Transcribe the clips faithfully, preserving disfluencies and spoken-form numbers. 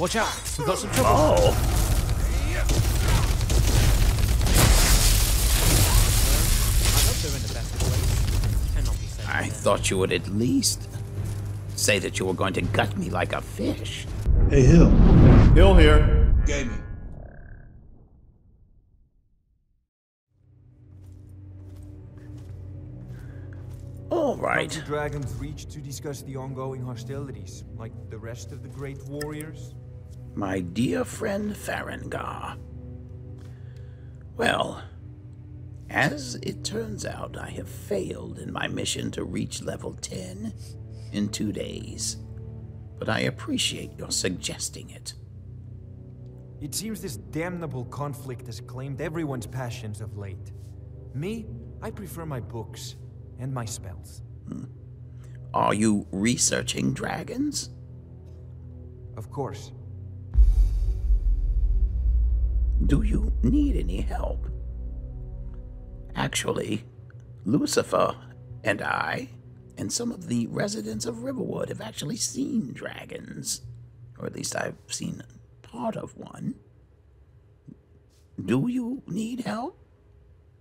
Watch out, we've got some trouble. Oh. I thought you would at least say that you were going to gut me like a fish. Hey, Hill. Hill here. Gaming. All right. The dragons reached to discuss the ongoing hostilities, like the rest of the great warriors. My dear friend Farengar. Well, as it turns out, I have failed in my mission to reach level ten in two days, but I appreciate your suggesting it. It seems this damnable conflict has claimed everyone's passions of late. Me, I prefer my books and my spells. Hmm. Are you researching dragons? Of course. Do you need any help? Actually, Lucifer and I, and some of the residents of Riverwood, have actually seen dragons. Or at least I've seen part of one. Do you need help?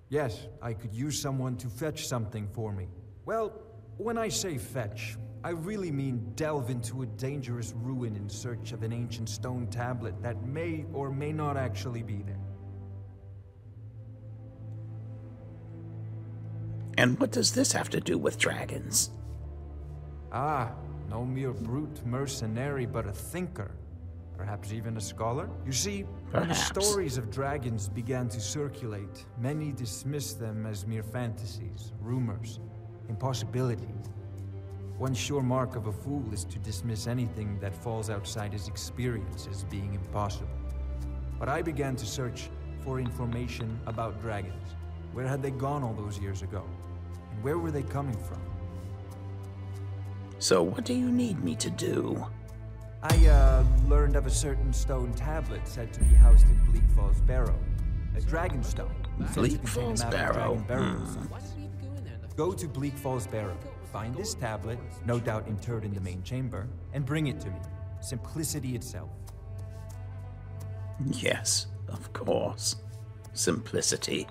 Yes, I could use someone to fetch something for me. Well, when I say fetch, I really mean delve into a dangerous ruin in search of an ancient stone tablet that may or may not actually be there. And what does this have to do with dragons? Ah, no mere brute mercenary, but a thinker. Perhaps even a scholar? You see, when the stories of dragons began to circulate, many dismissed them as mere fantasies, rumors, impossibilities. One sure mark of a fool is to dismiss anything that falls outside his experience as being impossible. But I began to search for information about dragons. Where had they gone all those years ago? And where were they coming from? So what do you need me to do? I, uh, learned of a certain stone tablet said to be housed in Bleak Falls Barrow. A Dragonstone. Bleak Falls Barrow? Hmm. Go to Bleak Falls Barrow, find this tablet, no doubt interred in the main chamber, and bring it to me. Simplicity itself. Yes, of course. Simplicity.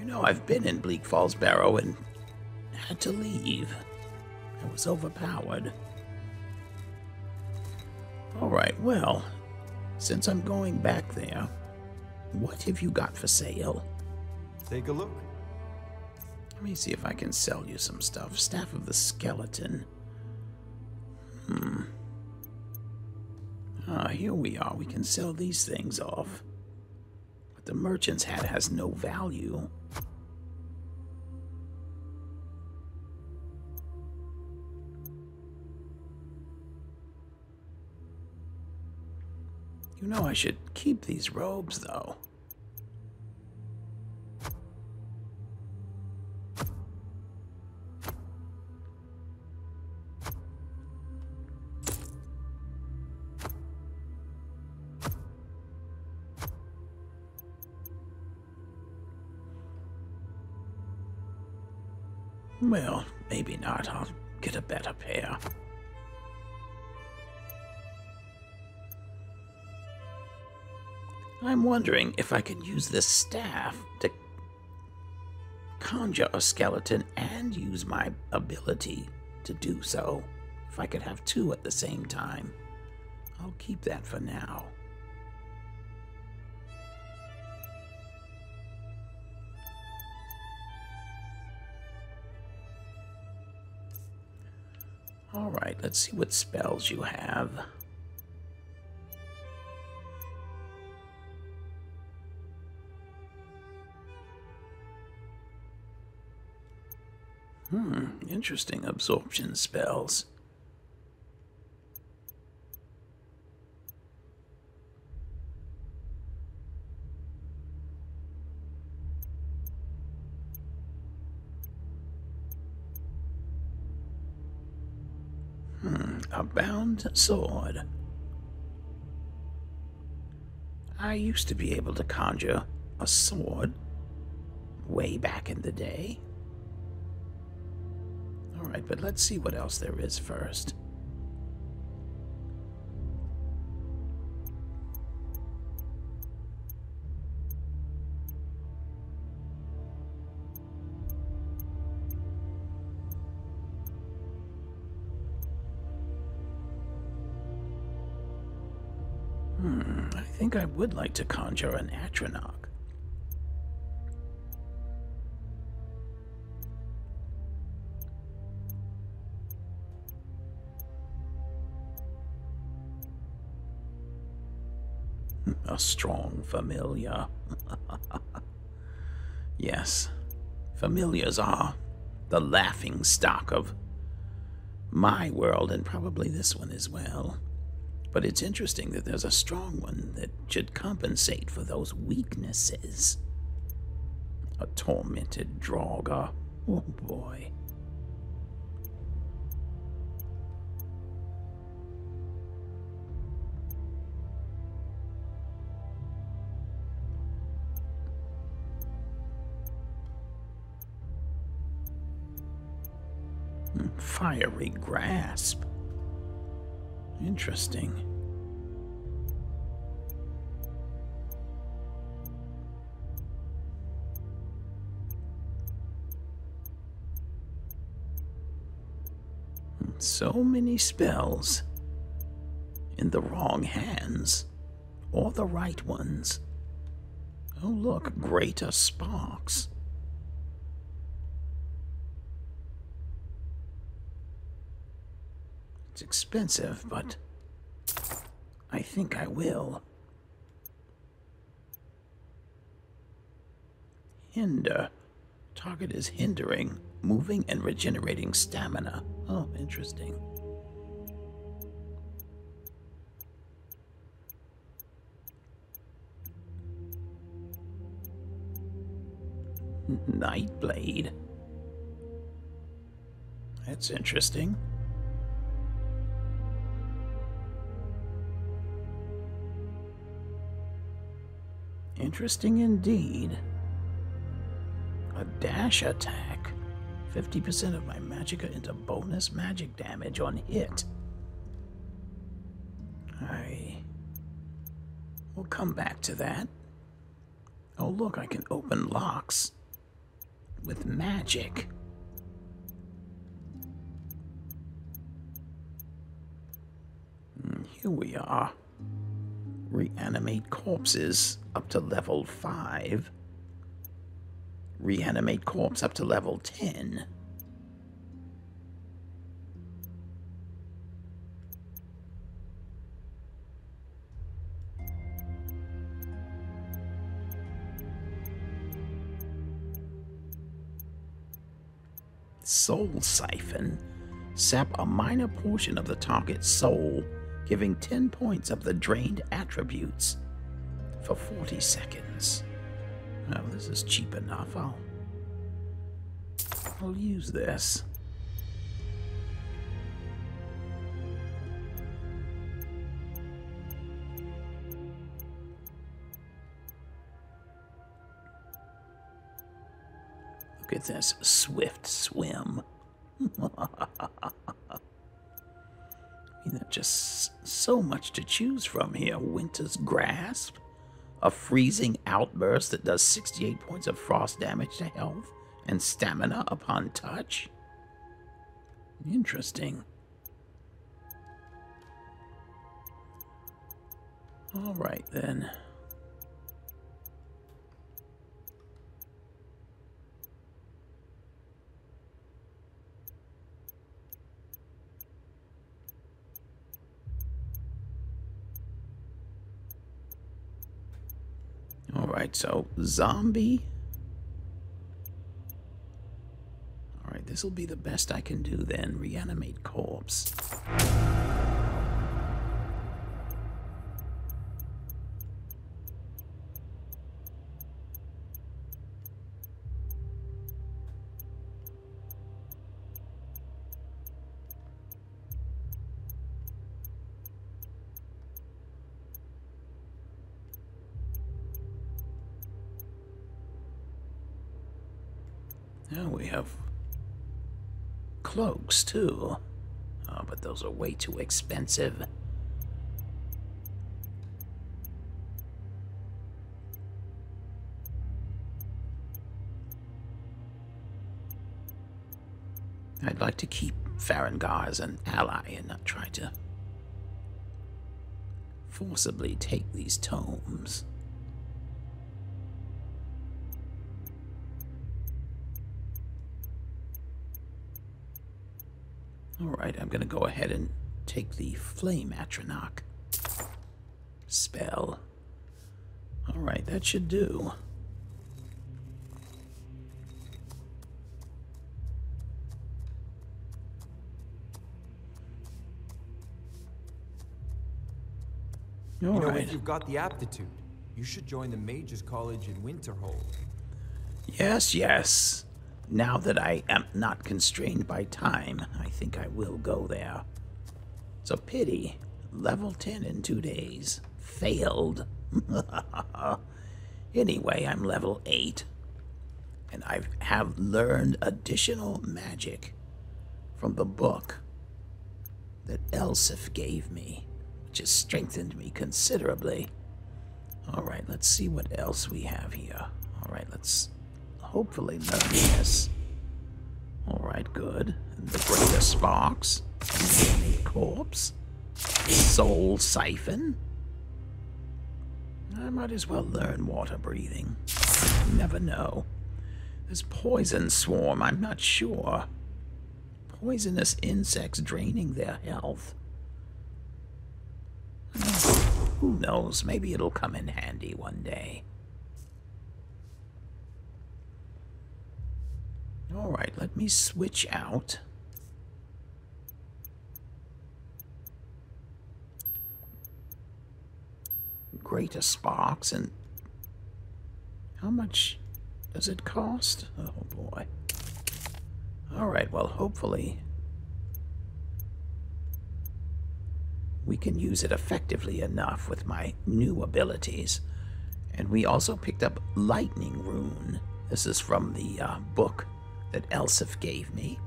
You know, I've been in Bleak Falls Barrow and had to leave. I was overpowered. All right, well, since I'm going back there, what have you got for sale? Take a look. Let me see if I can sell you some stuff. Staff of the Skeleton. Hmm. Ah, here we are. We can sell these things off. But the merchant's hat has no value. You know, I should keep these robes, though. Well, maybe not. I'll get a better pair. I'm wondering if I could use this staff to conjure a skeleton and use my ability to do so. If I could have two at the same time. I'll keep that for now. All right, let's see what spells you have. Hmm, interesting absorption spells. Hmm, a bound sword. I used to be able to conjure a sword way back in the day. Alright, but let's see what else there is first. Hmm, I think I would like to conjure an Atronach. A strong familiar. Yes, familiars are the laughing stock of my world, and probably this one as well. But it's interesting that there's a strong one that should compensate for those weaknesses. A tormented Draugr. Oh boy. Fiery grasp. Interesting. So many spells in the wrong hands or the right ones. Oh, look, greater sparks. It's expensive, but I think I will. Hinder. Target is hindering, moving, and regenerating stamina. Oh, interesting. Nightblade. That's interesting. Interesting indeed. A dash attack. fifty percent of my magicka into bonus magic damage on hit. I... We'll come back to that. Oh look, I can open locks with magic. And here we are. Reanimate corpses up to level five. Reanimate corpse up to level ten. Soul Siphon. Sap a minor portion of the target's soul, giving ten points of the drained attributes for forty seconds. Oh, this is cheap enough. I'll, I'll use this. Look at this, swift swim. Just so much to choose from here. Winter's Grasp, a freezing outburst that does sixty-eight points of frost damage to health and stamina upon touch. Interesting. All right then. Alright, so zombie. Alright, this will be the best I can do then. Reanimate corpse. Cloaks, too. Oh, but those are way too expensive. I'd like to keep Farengar as an ally and not try to forcibly take these tomes. Alright, I'm going to go ahead and take the Flame Atronach spell. Alright, that should do. You know, right. If you've got the aptitude, you should join the Mage's College in Winterhold. Yes, yes. Now that I am not constrained by time, I think I will go there. It's a pity. Level ten in two days. Failed. Anyway, I'm level eight. And I have learned additional magic from the book that Elsif gave me. Just strengthened me considerably. Alright, let's see what else we have here. Alright, let's hopefully learn this. Alright, good. The Greater Sparks. Uncanny Corpse. Soul Siphon. I might as well learn Water Breathing. You never know. This Poison Swarm, I'm not sure. Poisonous insects draining their health. Who knows? Maybe it'll come in handy one day. Alright, let me switch out. Greater Sparks, and how much does it cost? Oh boy. Alright, well, hopefully we can use it effectively enough with my new abilities. And we also picked up Lightning Rune. This is from the uh, book that Elsif gave me.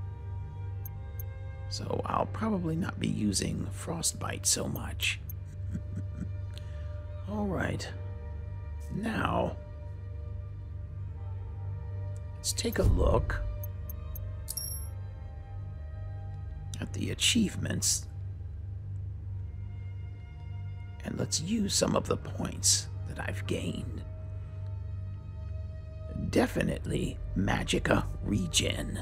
So I'll probably not be using Frostbite so much. Alright. Now, let's take a look at the achievements. And let's use some of the points that I've gained. Definitely Magicka Regen.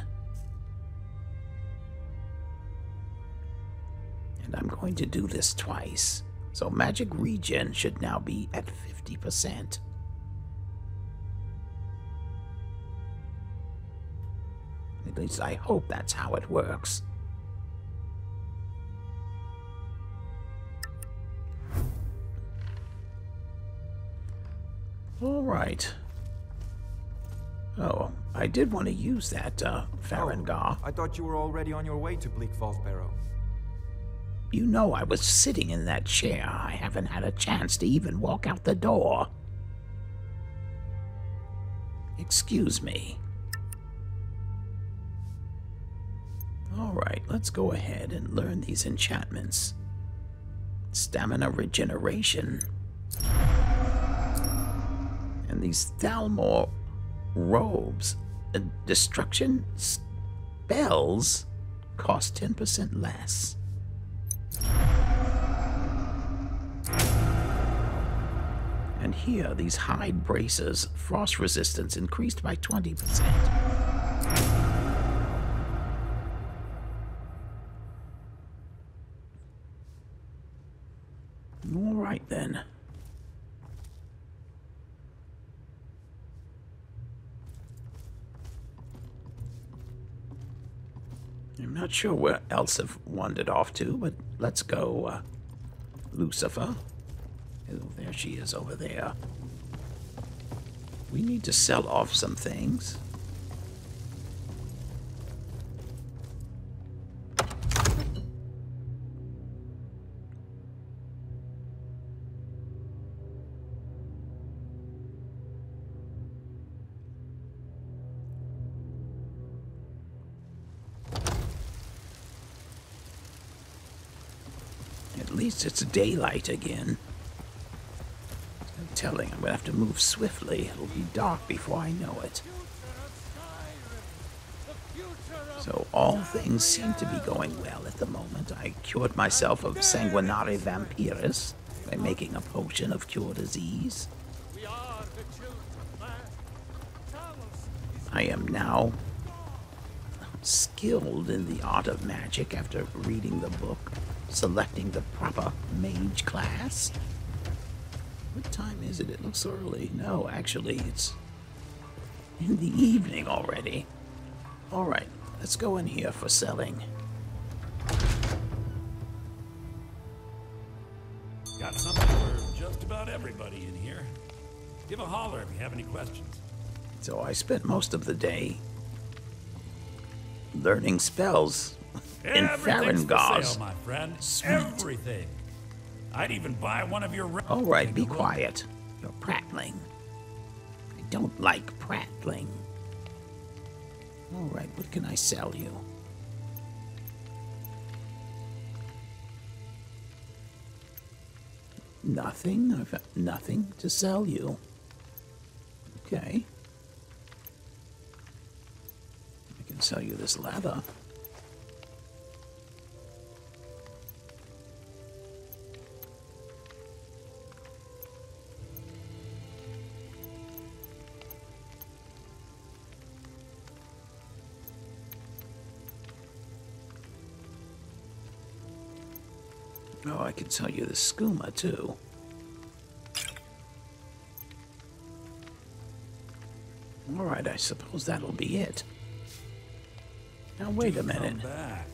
And I'm going to do this twice. So Magic Regen should now be at fifty percent. At least I hope that's how it works. Alright. Oh, I did want to use that, uh, Farengar. Oh, I thought you were already on your way to Bleak Falls Barrow. You know I was sitting in that chair. I haven't had a chance to even walk out the door. Excuse me. Alright, let's go ahead and learn these enchantments. Stamina Regeneration. And these Thalmor Robes, uh, destruction spells cost ten percent less. And here, these hide braces, frost resistance increased by twenty percent. All right then. I'm not sure where Elsif wandered off to, but let's go, uh, Lucifer. Oh, there she is over there. We need to sell off some things. It's daylight again. No telling, I'm gonna have to move swiftly. It'll be dark before I know it. So all things seem to be going well at the moment. I cured myself of sanguinari vampiris. by making a potion of cure disease. We are the children of man. Talos is I am now skilled in the art of magic after reading the book, selecting the proper mage class. What time is it? It looks early. No, actually, it's in the evening already. All right, let's go in here for selling. Got something for just about everybody in here. Give a holler if you have any questions. So I spent most of the day learning spells in Farengar. Sale, my friend. Sweet. Everything. I'd even buy one of your... All right, be quiet. You're prattling. I don't like prattling. All right, what can I sell you? Nothing. I've got nothing to sell you. Okay. I can sell you this leather. Oh, I can tell you the skooma, too. All right, I suppose that'll be it. Now, wait a minute. Back.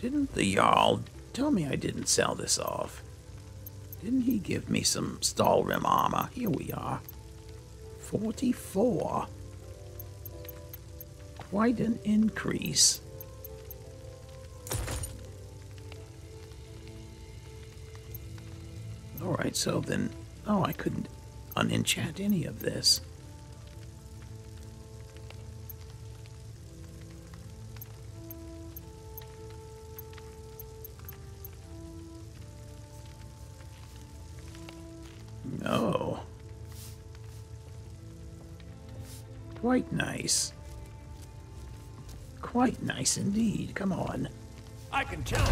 Didn't the Jarl tell me I didn't sell this off? Didn't he give me some Stahlrim armor? Here we are. forty-four. Quite an increase. Alright, so then... Oh, I couldn't unenchant any of this. No. Quite nice. Quite nice indeed. Come on. I can tell.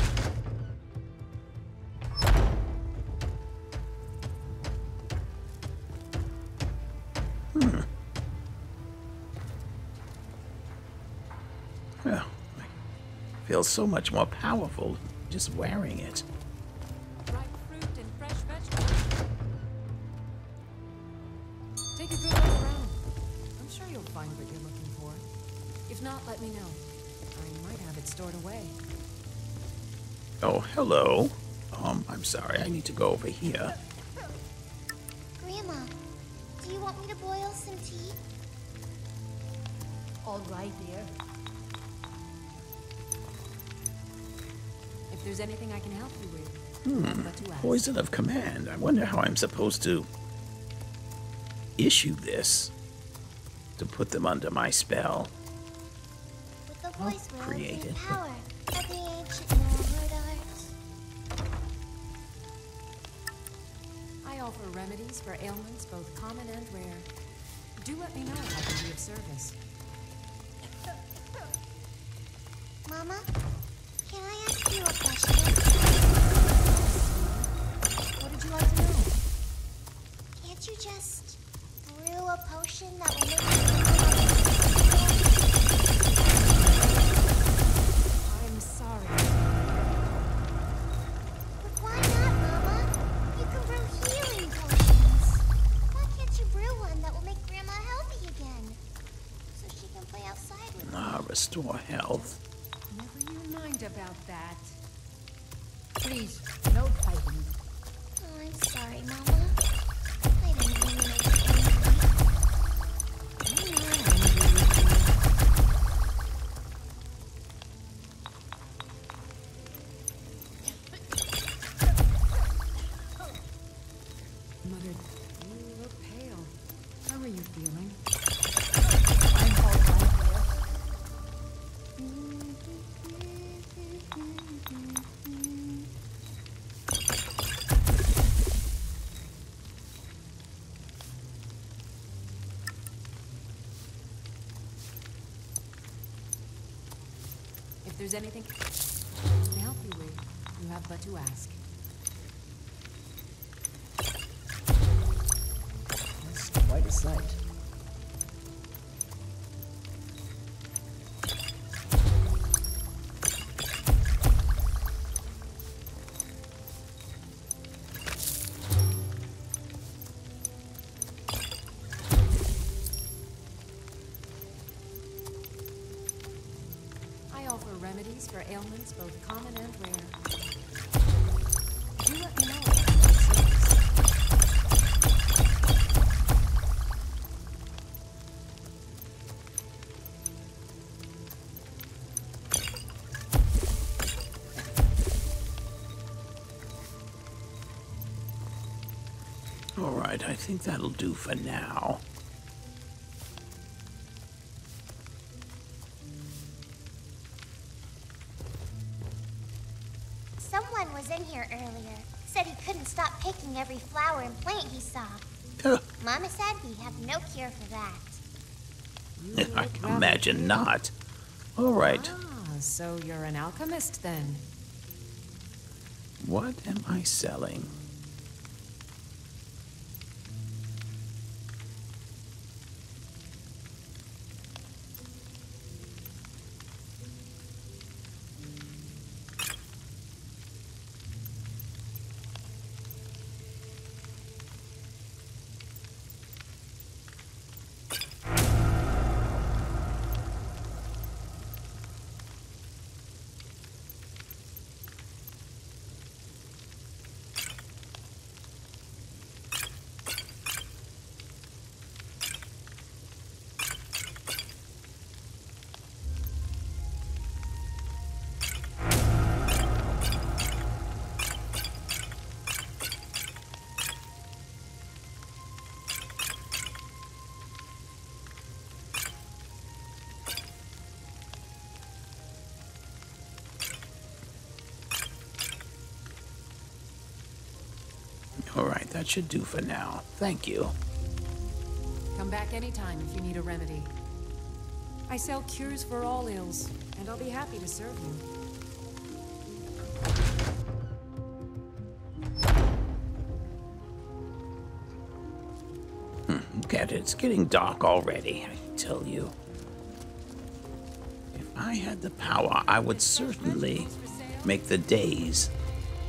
Feels so much more powerful just wearing it. Ripe fruit and fresh vegetables. Take a good look around. I'm sure you'll find what you're looking for. If not, let me know. I might have it stored away. Oh, hello. Um, I'm sorry. I need to go over here. Grandma, do you want me to boil some tea? All right, dear. There's anything I can help you with. Hmm. But to ask. Poison of command. I wonder how I'm supposed to issue this to put them under my spell. With the voice oh, created. Power of the ancient and art. I offer remedies for ailments both common and rare. Do let me know if I can be of service. Mama? Can I ask you a question? What would you like to know? Can't you just brew a potion that will make you... I'm sorry. But why not, Mama? You can brew healing potions. Why can't you brew one that will make Grandma healthy again? So she can play outside with you. Ah, restore health. About that. Please, no fighting. Oh, I'm sorry, Mama. I didn't mean to make you angry. I'm not angry with you. Mother, you look pale. How are you feeling? I'm all right there. Mm. If there's anything I can help you with, you have but to ask. sight. I offer remedies for ailments both common and rare. Do let me know. I think that'll do for now. Someone was in here earlier. Said he couldn't stop picking every flower and plant he saw. Mama said we have no cure for that. I can imagine not. All right. Ah, so you're an alchemist then. What am I selling? All right, that should do for now. Thank you. Come back anytime if you need a remedy. I sell cures for all ills, and I'll be happy to serve you. Hmm, look at it. It's getting dark already, I tell you. If I had the power, I would certainly make the days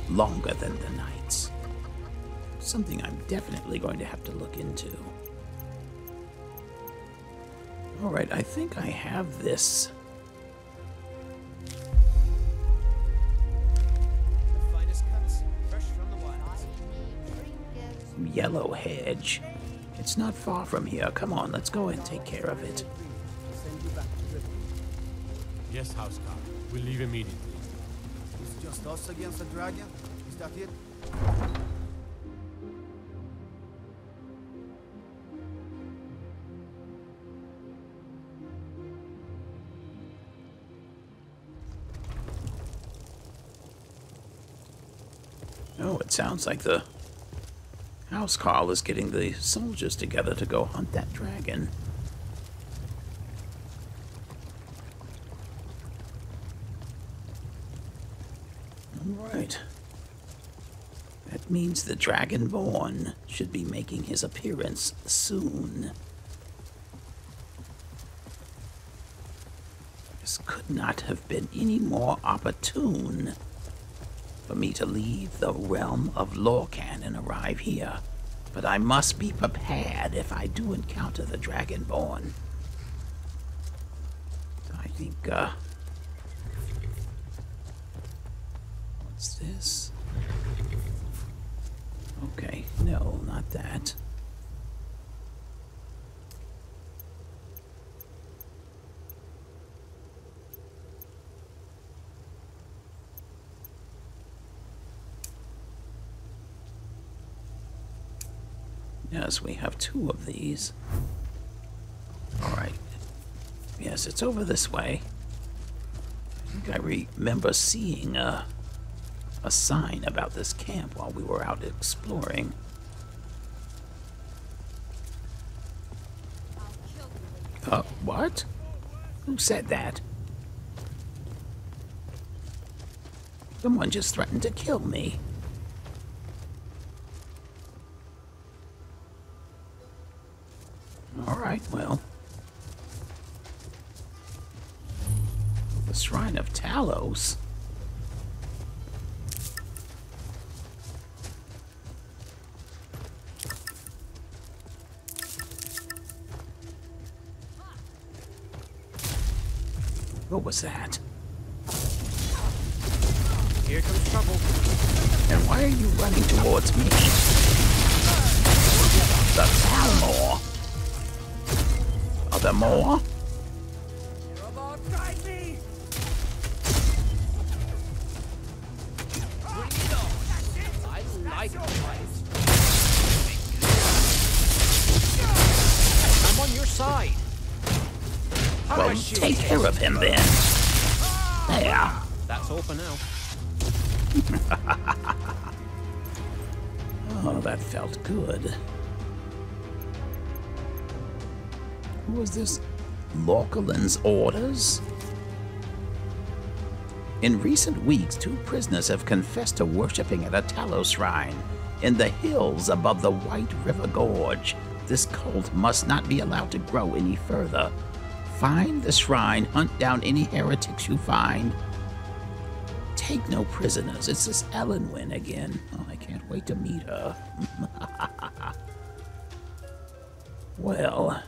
longer than the nights. Something I'm definitely going to have to look into. All right, I think I have this. The finest cuts, fresh from the wilds. Yellow hedge. It's not far from here. Come on, let's go and take care of it. Yes, Houseguard. We'll leave immediately. It's just us against the dragon. Is that it? Oh, it sounds like the house call is getting the soldiers together to go hunt that dragon. All right. That means the Dragonborn should be making his appearance soon. This could not have been any more opportune for me to leave the realm of Lorkhan and arrive here. But I must be prepared if I do encounter the Dragonborn. I think, uh... what's this? Okay, no, not that. Yes, we have two of these. Alright. Yes, it's over this way. I think I remember seeing a, a sign about this camp while we were out exploring. Uh, what? Who said that? Someone just threatened to kill me. right, well. The Shrine of Talos? What was that? Here comes trouble. And why are you running towards me? The Thalmor. Are there more? I'm on your side. Well, take care of him then. There. That's all for now. Oh, that felt good. Who was this? Lorkhan's orders? In recent weeks, two prisoners have confessed to worshipping at a Talos shrine in the hills above the White River Gorge. This cult must not be allowed to grow any further. Find the shrine, hunt down any heretics you find. Take no prisoners. It's this Elenwen again. Oh, I can't wait to meet her. Well.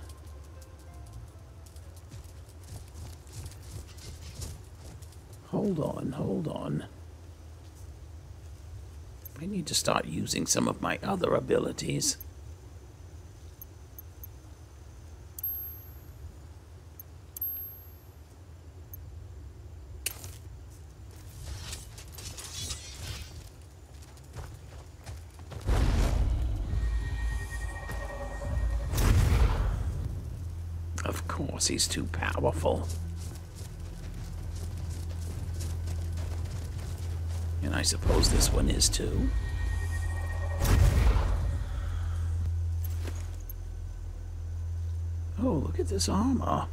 Hold on, hold on. I need to start using some of my other abilities. He's too powerful. And I suppose this one is too. Oh, look at this armor.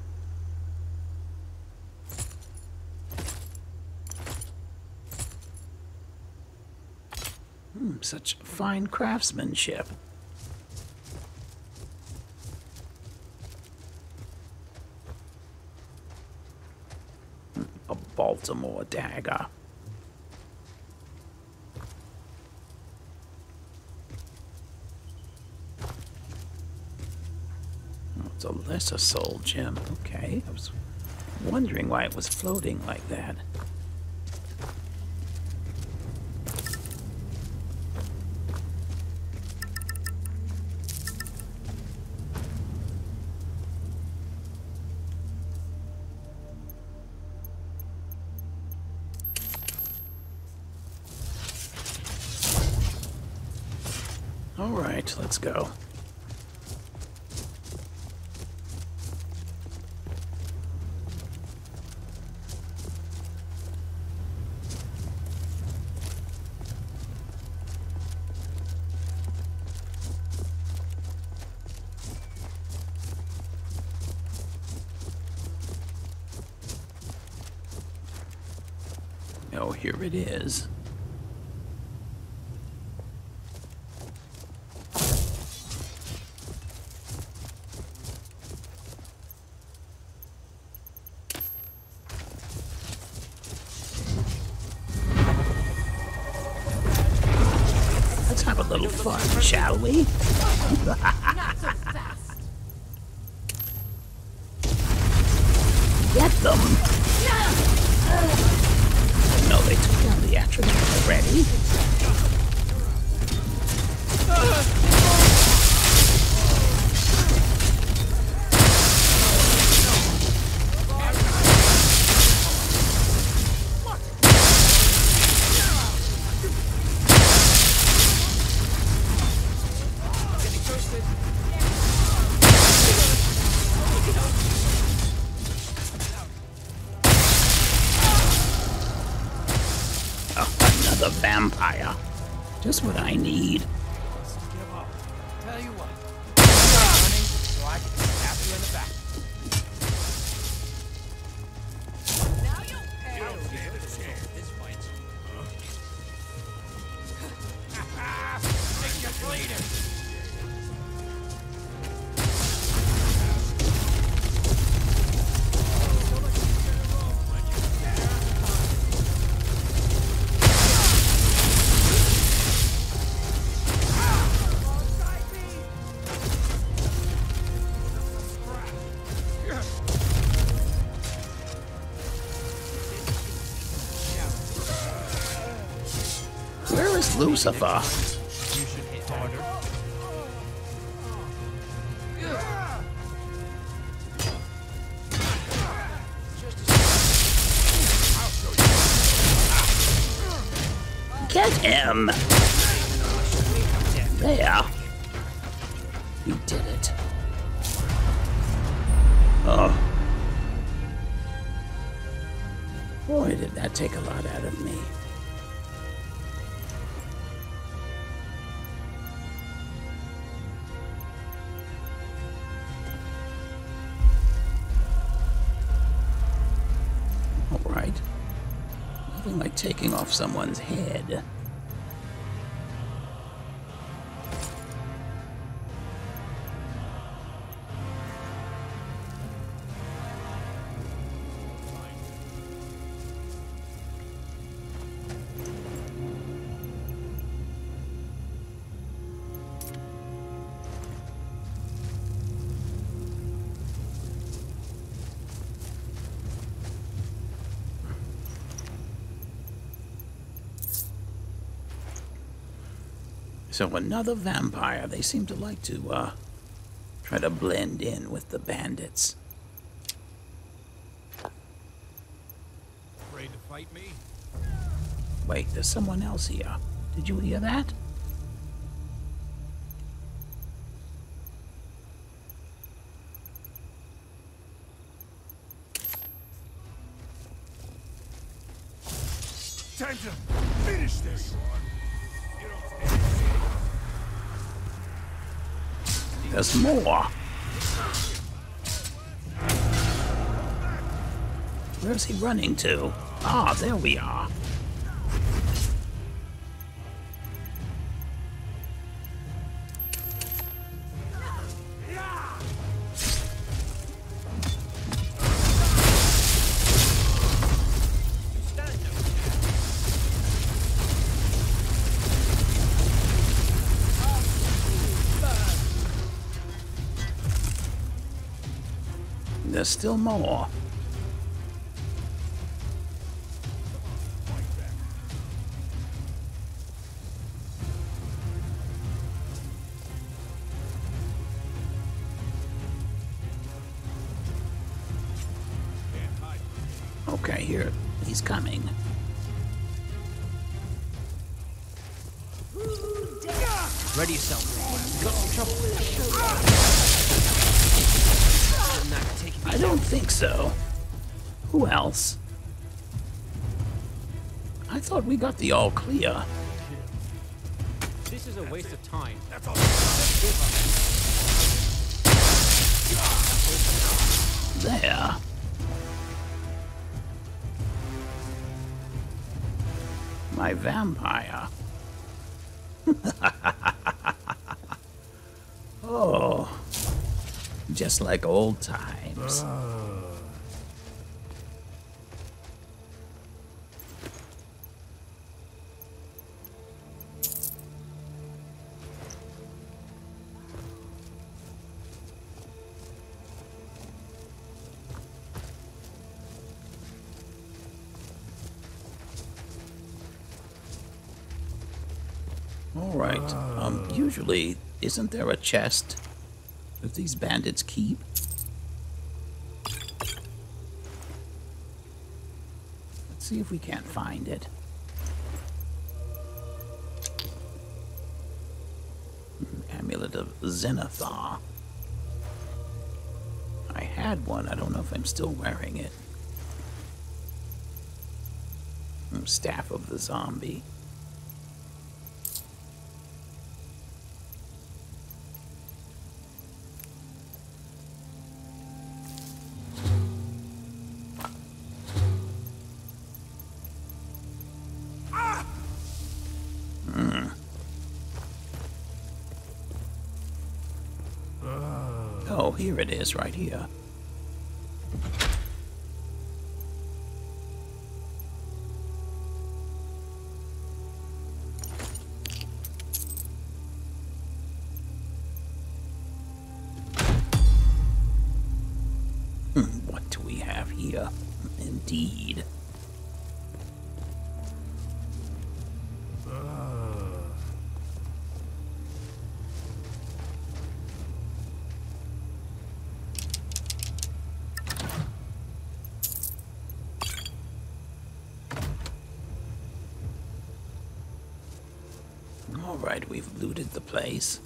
Hmm, such fine craftsmanship. Baltimore dagger. Oh, it's a lesser soul gem. Okay, I was wondering why it was floating like that. Let's go. Oh, here it is. Shall we? Not so fast. Get them! No, no they took down the attribute already. That's what I need. Tell you what. So I can tap you in the back. Now you'll pay this fight. Think you're bleeding. Lucifer. You should hit harder. Get him! There. You did it. Oh. Boy, did that take a lot out of me. All right. Nothing like taking off someone's head. So another vampire, they seem to like to, uh, try to blend in with the bandits. Afraid to fight me? Wait, there's someone else here. Did you hear that? Time to finish this! There's more. Where's he running to? Ah, there we are. There's still more. Okay, here, he's coming. Ready yourself. Got some trouble. I don't think so. Who else? I thought we got the all clear. This is a waste of time. That's all. There. My vampire. Oh, just like old times. Uh. All right. Um, usually, isn't there a chest that these bandits keep? Let's see if we can't find it. Amulet of Zenithar. I had one. I don't know if I'm still wearing it. Staff of the Zombie. Oh, here it is, right here. What do we have here? Indeed. Uh. right we've looted the place.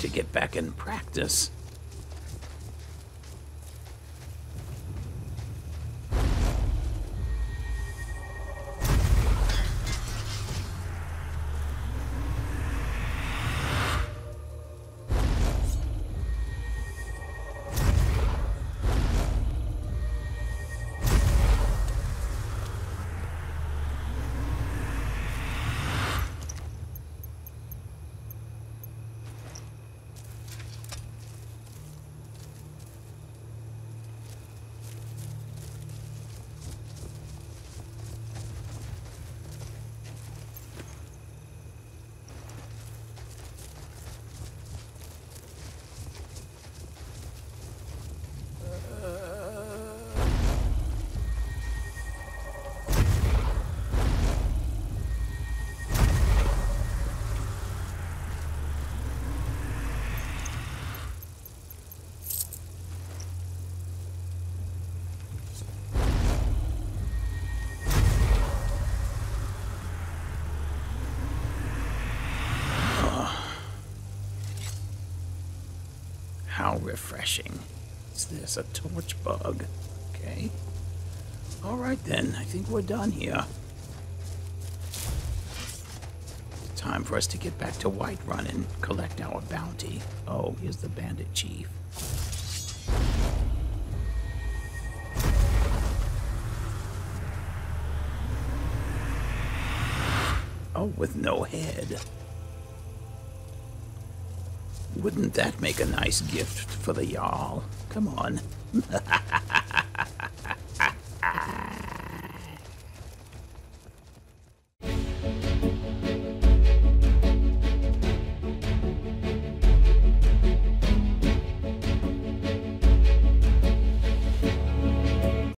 To get back and practice. How refreshing. Is this a torch bug? Okay. All right then, I think we're done here. It's time for us to get back to Whiterun and collect our bounty. Oh, here's the bandit chief. Oh, with no head. Wouldn't that make a nice gift for the Jarl? Come on.